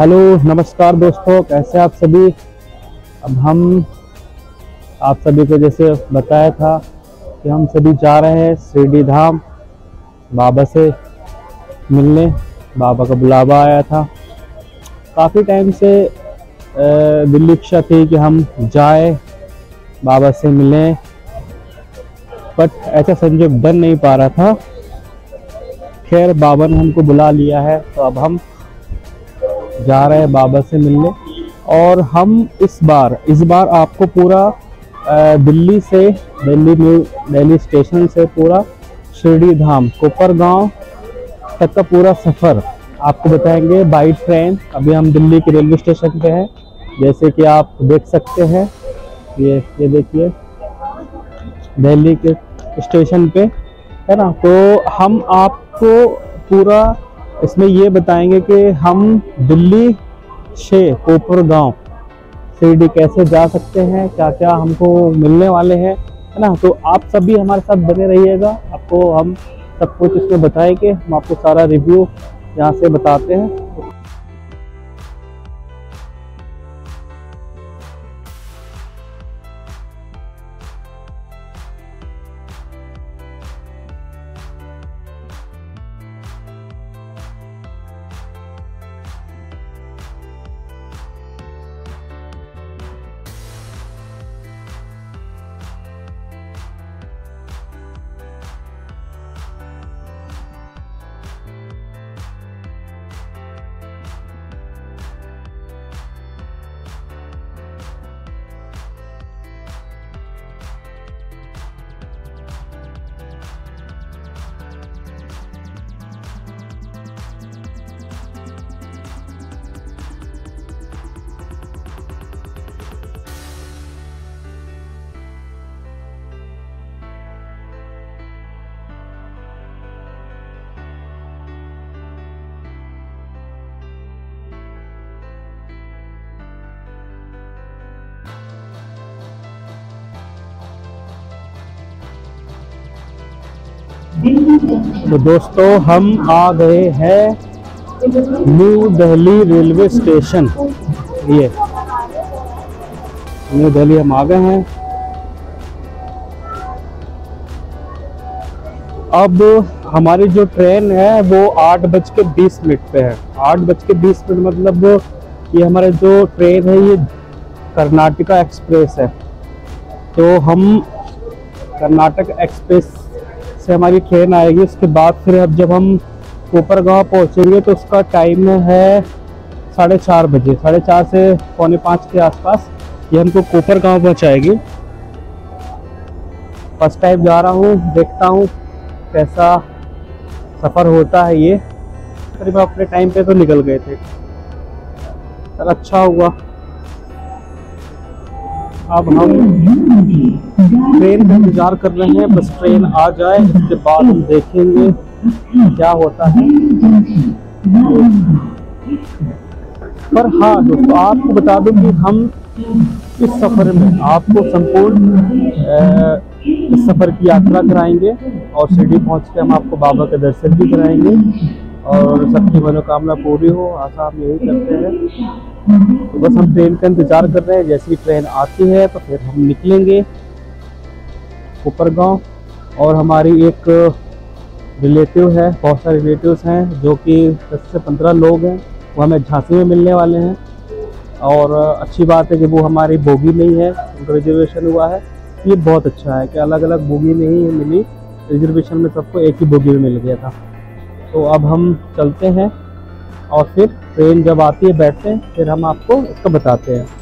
Hello नमस्कार दोस्तों, कैसे आप सभी। अब हम आप सभी को जैसे बताया था कि हम सभी जा रहे हैं शिर्डी धाम बाबा से मिलने। बाबा का बुलावा आया था, काफ़ी टाइम से दिल इच्छा थी कि हम जाए बाबा से मिलें, बट ऐसा संजोग बन नहीं पा रहा था। खैर बाबा ने हमको बुला लिया है, तो अब हम जा रहे हैं बाबा से मिलने। और हम इस बार आपको पूरा दिल्ली स्टेशन से पूरा शिर्डी धाम कोपरगांव तक का पूरा सफ़र आपको बताएंगे बाई ट्रेन। अभी हम दिल्ली के रेलवे स्टेशन पे हैं, जैसे कि आप देख सकते हैं। ये देखिए दिल्ली के स्टेशन पे है ना। तो हम आपको पूरा इसमें ये बताएंगे कि हम दिल्ली से कोपरगांव शिर्डी कैसे जा सकते हैं, क्या क्या हमको मिलने वाले हैं, है ना। तो आप सभी हमारे साथ बने रहिएगा, आपको हम सब कुछ इसमें बताएंगे। हम आपको सारा रिव्यू यहाँ से बताते हैं। तो दोस्तों हम आ गए हैं न्यू दिल्ली रेलवे स्टेशन। ये न्यू दिल्ली हम आ गए हैं। अब हमारी जो ट्रेन है वो 8:20 पे है। 8:20 मतलब ये हमारे जो ट्रेन है ये कर्नाटक एक्सप्रेस है। तो हम कर्नाटक एक्सप्रेस से हमारी ट्रेन आएगी, उसके बाद फिर अब जब हम कोपरगांव पहुंचेंगे तो उसका टाइम है 4:30 बजे। 4:30 से 4:45 के आसपास ये हमको कोपरगांव पहुंचाएगी। फर्स्ट टाइम जा रहा हूँ, देखता हूँ कैसा सफ़र होता है। ये करीब अपने टाइम पे तो निकल गए थे, चल अच्छा हुआ। अब हम ट्रेन का इंतजार कर रहे हैं, बस ट्रेन आ जाए, इसके बाद हम देखेंगे क्या होता है। पर हाँ दोस्तों, आपको बता दूं कि हम इस सफ़र में आपको संपूर्ण इस सफ़र की यात्रा कराएंगे और शिर्डी पहुँच के हम आपको बाबा के दर्शन भी कराएंगे और सबकी मनोकामना पूरी हो, आशा हम यही करते हैं। तो बस हम ट्रेन का इंतज़ार कर रहे हैं, जैसे ही ट्रेन आती है तो फिर हम निकलेंगे कोपरगांव। और हमारी एक रिलेटिव है, बहुत सारे रिलेटिव्स हैं जो कि 10 से 15 लोग हैं, वो हमें झांसी में मिलने वाले हैं। और अच्छी बात है कि वो हमारी बोगी में ही है, उनका रिजर्वेशन हुआ है। ये बहुत अच्छा है कि अलग अलग बोगी में ही मिली, रिजर्वेशन में सबको एक ही बोगी में मिल गया था। तो अब हम चलते हैं और फिर ट्रेन जब आती है बैठते हैं, फिर हम आपको इसको बताते हैं।